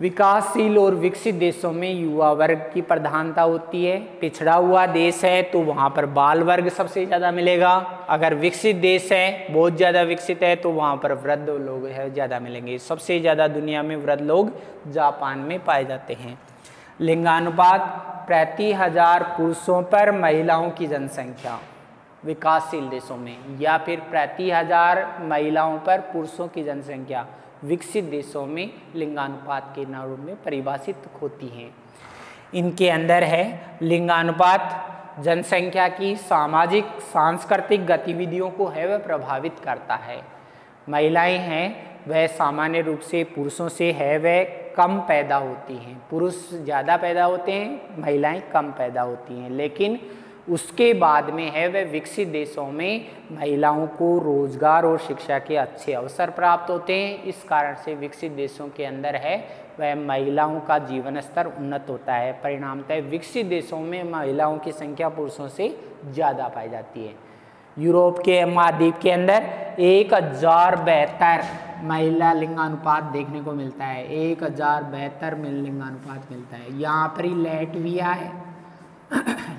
विकासशील और विकसित देशों में युवा वर्ग की प्रधानता होती है। पिछड़ा हुआ देश है तो वहाँ पर बाल वर्ग सबसे ज़्यादा मिलेगा। अगर विकसित देश है, बहुत ज़्यादा विकसित है, तो वहाँ पर वृद्ध लोग है ज़्यादा मिलेंगे। सबसे ज़्यादा दुनिया में वृद्ध लोग जापान में पाए जाते हैं। लिंगानुपात, प्रति हजार पुरुषों पर महिलाओं की जनसंख्या विकासशील देशों में, या फिर प्रति हजार महिलाओं पर पुरुषों की जनसंख्या विकसित देशों में लिंगानुपात के नाम में परिभाषित होती हैं। इनके अंदर है लिंगानुपात जनसंख्या की सामाजिक सांस्कृतिक गतिविधियों को है वह प्रभावित करता है। महिलाएं हैं वह सामान्य रूप से पुरुषों से है वह कम पैदा होती हैं। पुरुष ज़्यादा पैदा होते हैं, महिलाएं कम पैदा होती हैं। लेकिन उसके बाद में है वह विकसित देशों में महिलाओं को रोजगार और शिक्षा के अच्छे अवसर प्राप्त होते हैं। इस कारण से विकसित देशों के अंदर है वह महिलाओं का जीवन स्तर उन्नत होता है। परिणामतः विकसित देशों में महिलाओं की संख्या पुरुषों से ज़्यादा पाई जाती है। यूरोप के महाद्वीप के अंदर एक हज़ार बेहतर महिला लिंगानुपात देखने को मिलता है, एक हज़ार बेहतर लिंगानुपात मिलता है। यहाँ पर ही लैटविया है,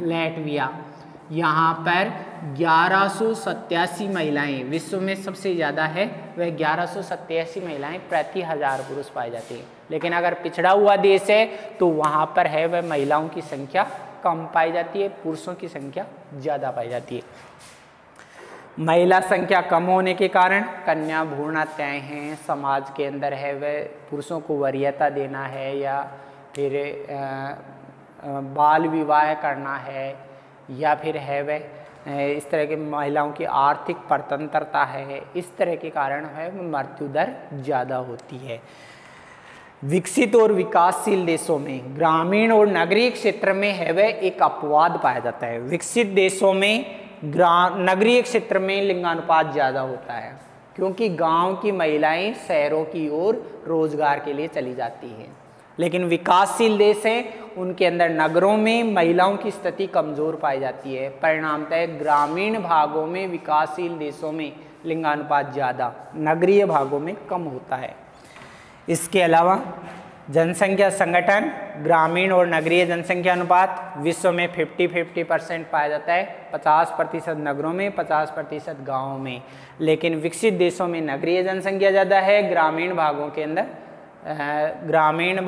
लैटविया, यहाँ पर ग्यारह सौ सत्तासी महिलाएँ विश्व में सबसे ज़्यादा है वह ग्यारह सौ सत्तासी महिलाएँ प्रति हज़ार पुरुष पाए जाते हैं। लेकिन अगर पिछड़ा हुआ देश है तो वहाँ पर है वह महिलाओं की संख्या कम पाई जाती है, पुरुषों की संख्या ज़्यादा पाई जाती है। महिला संख्या कम होने के कारण कन्या भ्रूण हत्याएँ हैं। समाज के अंदर है वह पुरुषों को वरीयता देना है या फिर आ, बाल विवाह करना है, या फिर है वह इस तरह के महिलाओं की आर्थिक परतंत्रता है, इस तरह के कारण है मृत्यु दर ज़्यादा होती है। विकसित और विकासशील देशों में ग्रामीण और नगरीय क्षेत्र में है वह एक अपवाद पाया जाता है। विकसित देशों में नगरीय क्षेत्र में लिंगानुपात ज़्यादा होता है क्योंकि गांव की महिलाएं शहरों की ओर रोजगार के लिए चली जाती हैं। लेकिन विकासशील देश हैं उनके अंदर नगरों में महिलाओं की स्थिति कमज़ोर पाई जाती है। परिणामतः ग्रामीण भागों में विकासशील देशों में लिंगानुपात ज़्यादा, नगरीय भागों में कम होता है। इसके अलावा जनसंख्या संगठन ग्रामीण और नगरीय जनसंख्या अनुपात विश्व में पचास पचास परसेंट पाया जाता है, पचास प्रतिशत नगरों में पचास प्रतिशत गाँवों में। लेकिन विकसित देशों में नगरीय जनसंख्या ज़्यादा है, ग्रामीण भागों के अंदर ग्रामीण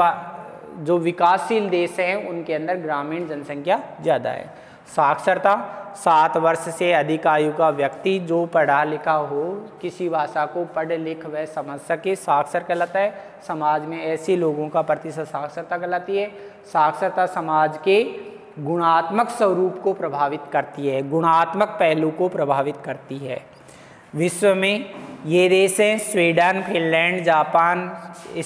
जो विकासशील देश हैं उनके अंदर ग्रामीण जनसंख्या ज़्यादा है। साक्षरता, सात वर्ष से अधिक आयु का व्यक्ति जो पढ़ा लिखा हो, किसी भाषा को पढ़ लिख वह समझ सके, साक्षर कहलाता है। समाज में ऐसे लोगों का प्रतिशत साक्षरता कहलाती है। साक्षरता समाज के गुणात्मक स्वरूप को प्रभावित करती है, गुणात्मक पहलू को प्रभावित करती है। विश्व में ये देश हैं Sweden, Finland, Japan,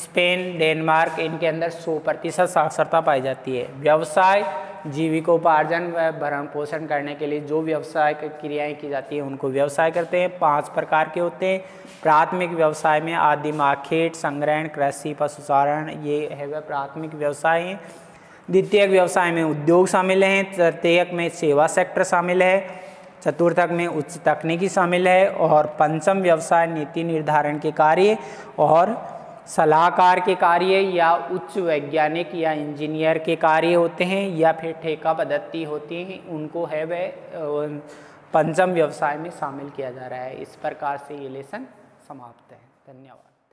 Spain, Denmark, इनके अंदर सौ प्रतिशत साक्षरता पाई जाती है। व्यवसाय, जीविकोपार्जन व भरण पोषण करने के लिए जो व्यवसाय क्रियाएं की जाती हैं उनको व्यवसाय करते हैं। पांच प्रकार के होते हैं। प्राथमिक व्यवसाय में आदि मार्केट, संग्रहण, कृषि, पशुचारण, ये है वह प्राथमिक व्यवसाय हैं। द्वितीयक व्यवसाय में उद्योग शामिल हैं। तृतीयक में सेवा सेक्टर शामिल है। चतुर्थक में उच्च तकनीकी शामिल है। और पंचम व्यवसाय नीति निर्धारण के कार्य और सलाहकार के कार्य या उच्च वैज्ञानिक या इंजीनियर के कार्य होते हैं, या फिर ठेका पद्धति होती है, उनको है वह पंचम व्यवसाय में शामिल किया जा रहा है। इस प्रकार से ये लेसन समाप्त है। धन्यवाद।